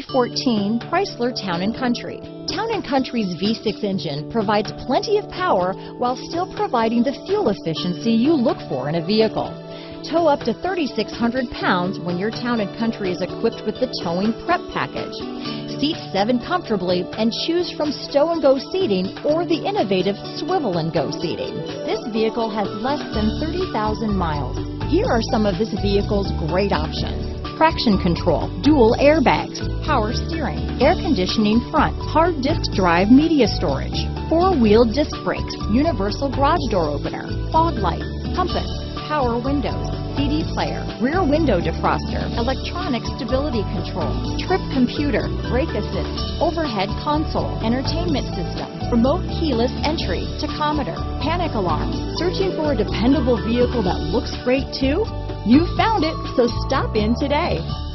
2014 Chrysler Town & Country. Town & Country's V6 engine provides plenty of power while still providing the fuel efficiency you look for in a vehicle. Tow up to 3,600 pounds when your Town & Country is equipped with the towing prep package. Seat seven comfortably and choose from stow-and-go seating or the innovative swivel-and-go seating. This vehicle has less than 30,000 miles. Here are some of this vehicle's great options: traction control, dual airbags, power steering, air conditioning front, hard disk drive media storage, four-wheel disc brakes, universal garage door opener, fog lights, compass, power windows, CD player, rear window defroster, electronic stability control, trip computer, brake assist, overhead console, entertainment system, remote keyless entry, tachometer, panic alarm. Searching for a dependable vehicle that looks great too? You found it, so stop in today.